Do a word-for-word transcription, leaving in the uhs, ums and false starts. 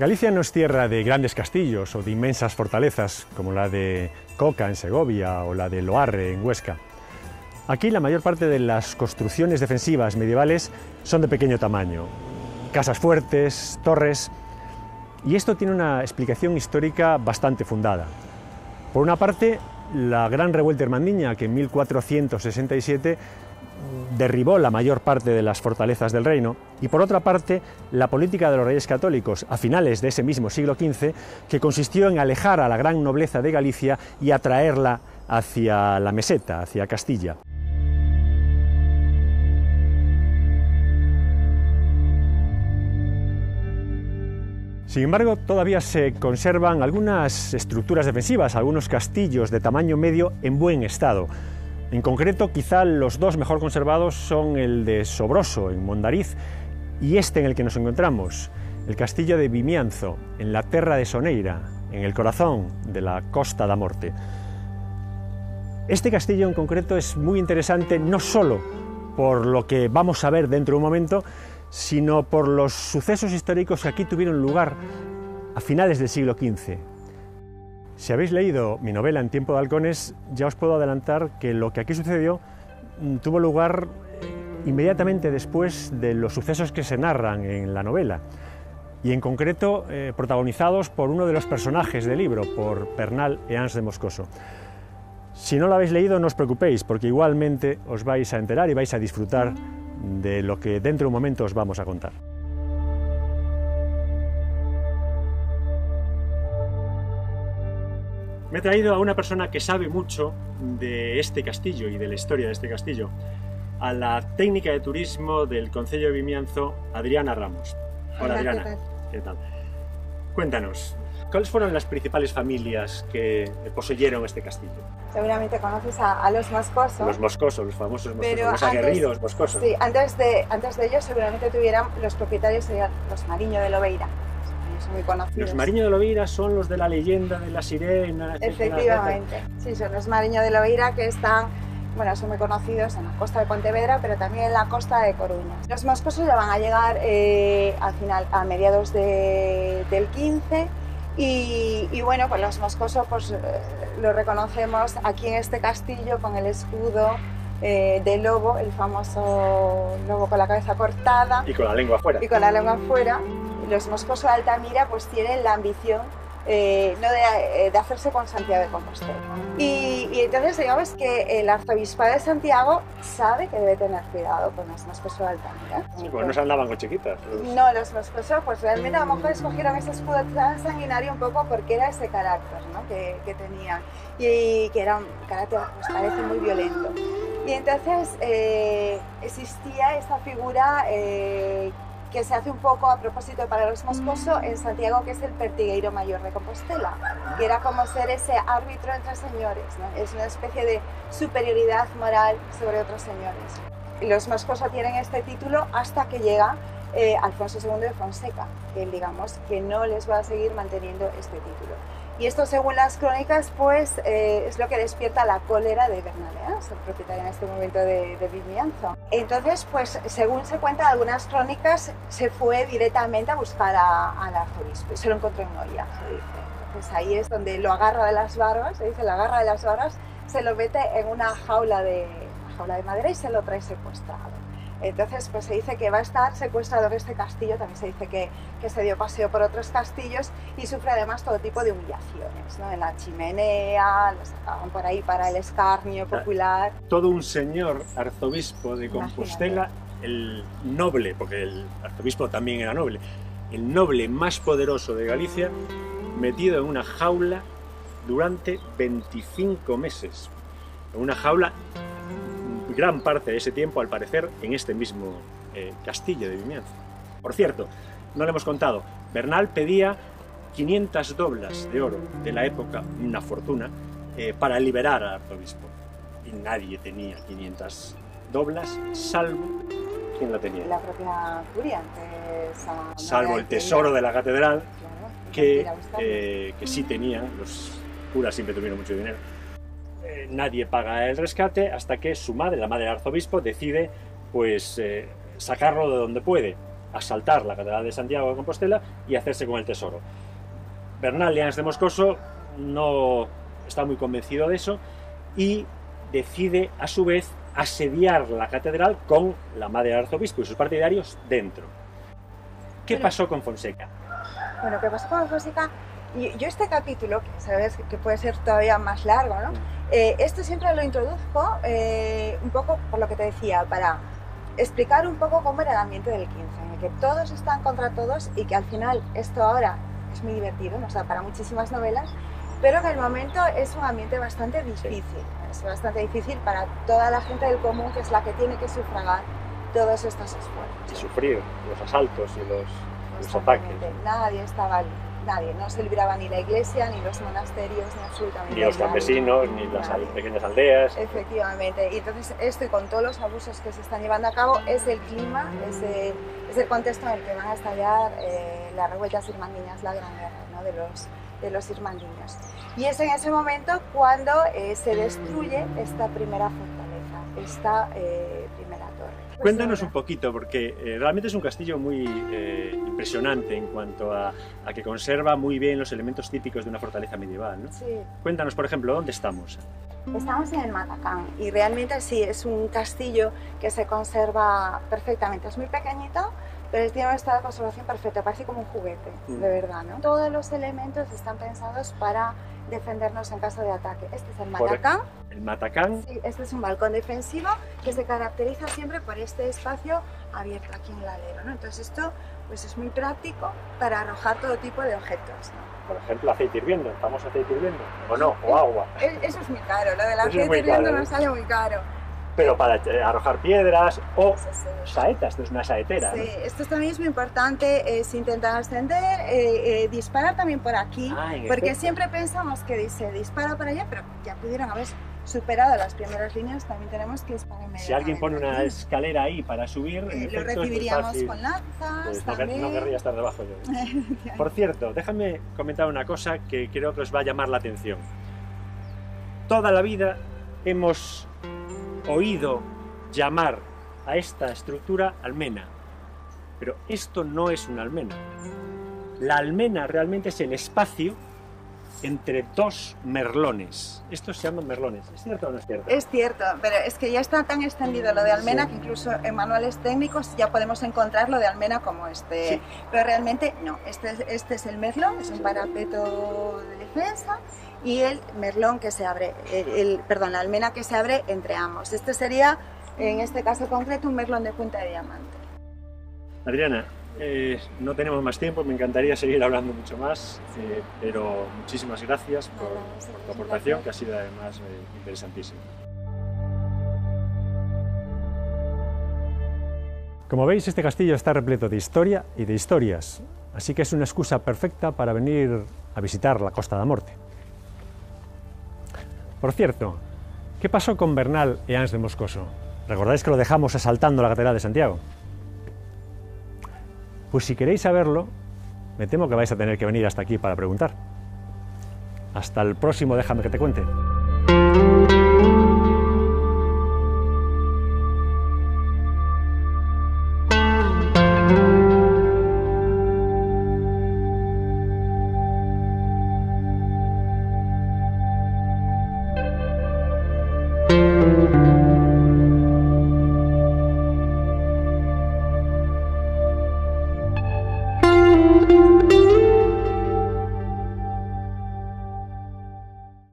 Galicia no es tierra de grandes castillos o de inmensas fortalezas, como la de Coca en Segovia o la de Loarre en Huesca. Aquí la mayor parte de las construcciones defensivas medievales son de pequeño tamaño, casas fuertes, torres, y esto tiene una explicación histórica bastante fundada. Por una parte, la gran revuelta irmandiña, que en mil cuatrocientos sesenta y siete derribó la mayor parte de las fortalezas del reino, y por otra parte, la política de los reyes católicos a finales de ese mismo siglo quince, que consistió en alejar a la gran nobleza de Galicia y atraerla hacia la meseta, hacia Castilla. Sin embargo, todavía se conservan algunas estructuras defensivas, algunos castillos de tamaño medio en buen estado. En concreto, quizá los dos mejor conservados son el de Sobroso, en Mondariz, y este en el que nos encontramos, el castillo de Vimianzo, en la Tierra de Soneira, en el corazón de la Costa da Morte. Este castillo en concreto es muy interesante no solo por lo que vamos a ver dentro de un momento, sino por los sucesos históricos que aquí tuvieron lugar a finales del siglo quince. Si habéis leído mi novela En Tiempo de Halcones, ya os puedo adelantar que lo que aquí sucedió tuvo lugar inmediatamente después de los sucesos que se narran en la novela, y en concreto eh, protagonizados por uno de los personajes del libro, por Pernal e Hans de Moscoso. Si no lo habéis leído, no os preocupéis, porque igualmente os vais a enterar y vais a disfrutar de lo que dentro de un momento os vamos a contar. Me he traído a una persona que sabe mucho de este castillo y de la historia de este castillo, a la técnica de turismo del Concello de Vimianzo, Adriana Ramos. Hola, Adriana. ¿Qué tal? ¿Qué tal? Cuéntanos, ¿cuáles fueron las principales familias que poseyeron este castillo? Seguramente conoces a, a los Moscosos. Los Moscosos, los famosos Moscosos, los aguerridos Moscosos. Sí, antes de, antes de ellos seguramente tuvieran, los propietarios serían los Mariños de Lobeira, son muy conocidos. Los Mariños de Lobeira son los de la leyenda de la sirena, etcétera. Efectivamente, etcétera. Sí, son los Mariños de Lobeira que están, bueno, son muy conocidos en la costa de Pontevedra, pero también en la costa de Coruña. Los Moscosos ya van a llegar eh, al final, a mediados de, del quince. Y, y bueno, pues los Moscosos pues, lo reconocemos aquí en este castillo con el escudo eh, de lobo, el famoso lobo con la cabeza cortada. Y con la lengua afuera. Y con la lengua afuera. Los Moscosos de Altamira pues tienen la ambición eh, no de, de hacerse con Santiago de Compostela. Y, y entonces digamos que el arzobispado de Santiago sabe que debe tener cuidado con los Moscosos de Altamira. Sí, pues no se andaban con chiquitas. Los... No, los Moscosos pues realmente a lo mejor escogieron ese escudo tan sanguinario un poco porque era ese carácter, ¿no? que, que tenían, y que era un carácter, pues parece, muy violento. Y entonces eh, existía esta figura eh, que se hace un poco a propósito para los Moscosos en Santiago, que es el Pertigueiro Mayor de Compostela, que era como ser ese árbitro entre señores, ¿no? Es una especie de superioridad moral sobre otros señores. Y los Moscosos tienen este título hasta que llega eh, Alfonso segundo de Fonseca, que digamos que no les va a seguir manteniendo este título. Y esto, según las crónicas, pues eh, es lo que despierta la cólera de Bernal Yáñez, el propietario en este momento de, de Vimianzo. Entonces, pues según se cuentan algunas crónicas, se fue directamente a buscar al arzobispo. Se lo encontró en olla, se dice. Entonces ahí es donde lo agarra de las barbas, se dice, la agarra de las barbas, se lo mete en una jaula de, una jaula de madera y se lo trae secuestrado. Entonces, pues se dice que va a estar secuestrado en este castillo, también se dice que, que se dio paseo por otros castillos y sufre además todo tipo de humillaciones, ¿no? En la chimenea, lo sacaban por ahí para el escarnio popular. Todo un señor arzobispo de Compostela, imagínate, el noble, porque el arzobispo también era noble, el noble más poderoso de Galicia, metido en una jaula durante veinticinco meses, en una jaula gran parte de ese tiempo, al parecer, en este mismo eh, castillo de Vimianzo. Por cierto, no lo hemos contado, Bernal pedía quinientas doblas de oro de la época, una fortuna, eh, para liberar al arzobispo. Y nadie tenía quinientas doblas, salvo... ¿Quién la tenía? La propia curia. Salvo el tesoro de la catedral, claro, que, eh, que sí tenía, los curas siempre tuvieron mucho dinero. Nadie paga el rescate hasta que su madre, la madre del arzobispo, decide pues eh, sacarlo de donde puede. asaltar la Catedral de Santiago de Compostela y hacerse con el tesoro. Bernal Yáñez de Moscoso no está muy convencido de eso y decide, a su vez, asediar la catedral con la madre del arzobispo y sus partidarios dentro. ¿Qué bueno, pasó con Fonseca? Bueno, ¿qué pasó con Fonseca? Yo, yo este capítulo, que sabes que puede ser todavía más largo, ¿no? Eh, esto siempre lo introduzco eh, un poco por lo que te decía, para explicar un poco cómo era el ambiente del quince, en el que todos están contra todos y que al final esto ahora es muy divertido, ¿no? O sea, para muchísimas novelas, pero que el momento es un ambiente bastante difícil, sí. Es bastante difícil para toda la gente del común, que es la que tiene que sufragar todos estos esfuerzos. Y sufrir los asaltos y los, los ataques. Nadie estaba, nadie, no se libraba ni la iglesia, ni los monasterios, ni absolutamente Ni los nadie, campesinos, ni las nadie. pequeñas aldeas. Efectivamente, y entonces esto y con todos los abusos que se están llevando a cabo, es el clima, es el, es el contexto en el que van a estallar eh, las revueltas irmandiñas, la gran guerra, ¿no? de los... de los irmandiños. Y es en ese momento cuando eh, se destruye esta primera fortaleza, esta eh, primera torre. Pues Cuéntanos ahora. un poquito, porque eh, realmente es un castillo muy eh, impresionante en cuanto a, a que conserva muy bien los elementos típicos de una fortaleza medieval, ¿no? Sí. Cuéntanos, por ejemplo, ¿dónde estamos? Estamos en el Matacán y realmente sí, es un castillo que se conserva perfectamente. Es muy pequeñito, pero tiene un estado de conservación perfecto, parece como un juguete, de verdad, ¿no? Todos los elementos están pensados para defendernos en caso de ataque. Este es el matacán. ¿El matacán? Sí, este es un balcón defensivo que se caracteriza siempre por este espacio abierto aquí en el alero, ¿no? Entonces esto pues es muy práctico para arrojar todo tipo de objetos, ¿no? Por ejemplo, aceite hirviendo, ¿estamos aceite hirviendo? ¿O no? ¿O agua? Eso es muy caro, lo del aceite hirviendo nos sale muy caro. Pero para arrojar piedras o sí, sí, sí. saetas, esto es una saetera. Sí, ¿no? Esto también es muy importante, eh, si intentan ascender, eh, eh, disparar también por aquí, ah, porque efecto. siempre pensamos que se dispara por allá, pero ya pudieron haber superado las primeras líneas, también tenemos que disparar en medio. Si alguien pone una escalera ahí para subir, eh, efecto, lo recibiríamos con lanzas, pues, también. No, no querría estar debajo yo. Por cierto, déjame comentar una cosa que creo que os va a llamar la atención. Toda la vida hemos oído llamar a esta estructura almena, pero esto no es una almena. La almena realmente es el espacio entre dos merlones. Estos se llaman merlones, ¿es cierto o no es cierto? Es cierto, pero es que ya está tan extendido lo de almena, sí, que incluso en manuales técnicos ya podemos encontrar lo de almena como este, sí. Pero realmente no, este es, este es el merlón, es un parapeto de defensa, y el merlón que se abre, el, el, perdón, la almena que se abre entre ambos. Este sería, en este caso concreto, un merlón de punta de diamante. Adriana, eh, no tenemos más tiempo, me encantaría seguir hablando mucho más, eh, pero muchísimas gracias por, bueno, sí, por tu aportación, gracias. que ha sido además eh, interesantísima. Como veis, este castillo está repleto de historia y de historias, así que es una excusa perfecta para venir a visitar la Costa da Morte. Por cierto, ¿qué pasó con Bernal e Hans de Moscoso? ¿Recordáis que lo dejamos asaltando la Catedral de Santiago? Pues si queréis saberlo, me temo que vais a tener que venir hasta aquí para preguntar. Hasta el próximo Déjame que te cuente.